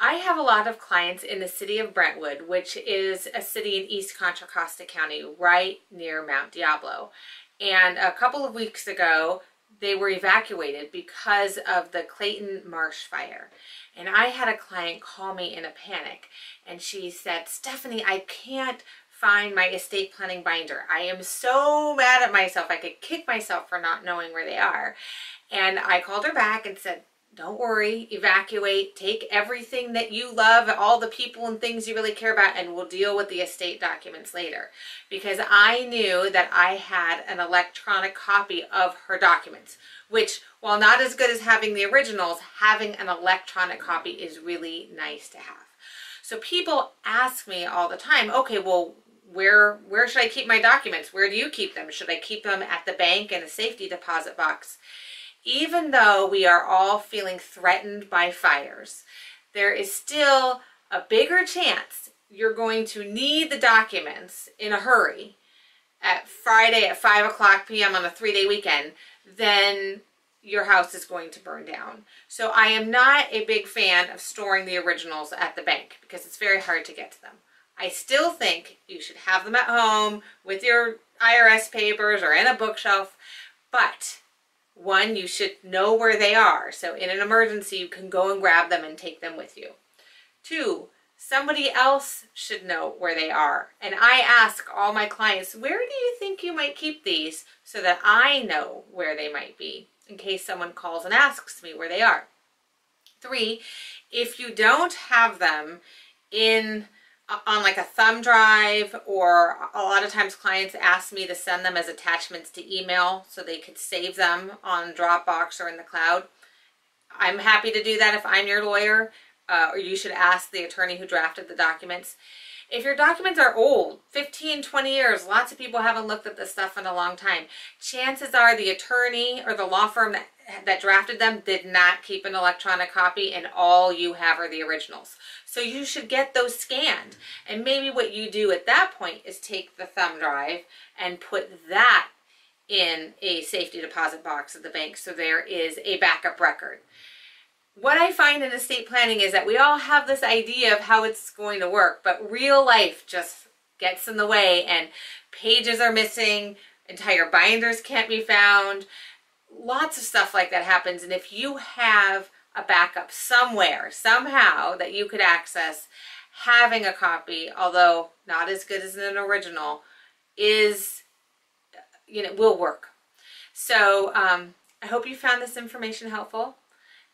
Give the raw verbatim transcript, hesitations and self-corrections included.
I have a lot of clients in the city of Brentwood, which is a city in East Contra Costa County, right near Mount Diablo. And a couple of weeks ago, they were evacuated because of the Clayton Marsh fire. And I had a client call me in a panic, and she said, "Stephanie, I can't find my estate planning binder. I am so mad at myself. I could kick myself for not knowing where they are." And I called her back and said, "Don't worry, evacuate, take everything that you love, all the people and things you really care about, and we'll deal with the estate documents later." Because I knew that I had an electronic copy of her documents, which, while not as good as having the originals, having an electronic copy is really nice to have. So people ask me all the time, okay, well, Where, where should I keep my documents? Where do you keep them? Should I keep them at the bank in a safety deposit box? Even though we are all feeling threatened by fires, there is still a bigger chance you're going to need the documents in a hurry at Friday at five o'clock p m on a three-day weekend than your house is going to burn down. So I am not a big fan of storing the originals at the bank because it's very hard to get to them. I still think you should have them at home with your I R S papers or in a bookshelf, but one, you should know where they are. So in an emergency, you can go and grab them and take them with you. Two, somebody else should know where they are. And I ask all my clients, where do you think you might keep these so that I know where they might be in case someone calls and asks me where they are. Three, if you don't have them in on like a thumb drive, or a lot of times clients ask me to send them as attachments to email so they could save them on Dropbox or in the cloud. I'm happy to do that if I'm your lawyer, uh, or you should ask the attorney who drafted the documents. If your documents are old, fifteen, twenty years, lots of people haven't looked at this stuff in a long time. Chances are the attorney or the law firm that, that drafted them did not keep an electronic copy, and all you have are the originals. So you should get those scanned. And maybe what you do at that point is take the thumb drive and put that in a safety deposit box at the bank so there is a backup record. What I find in estate planning is that we all have this idea of how it's going to work, but real life just gets in the way, and pages are missing, entire binders can't be found, lots of stuff like that happens. And if you have a backup somewhere, somehow, that you could access, having a copy, although not as good as an original, is, you know, will work. So um, I hope you found this information helpful.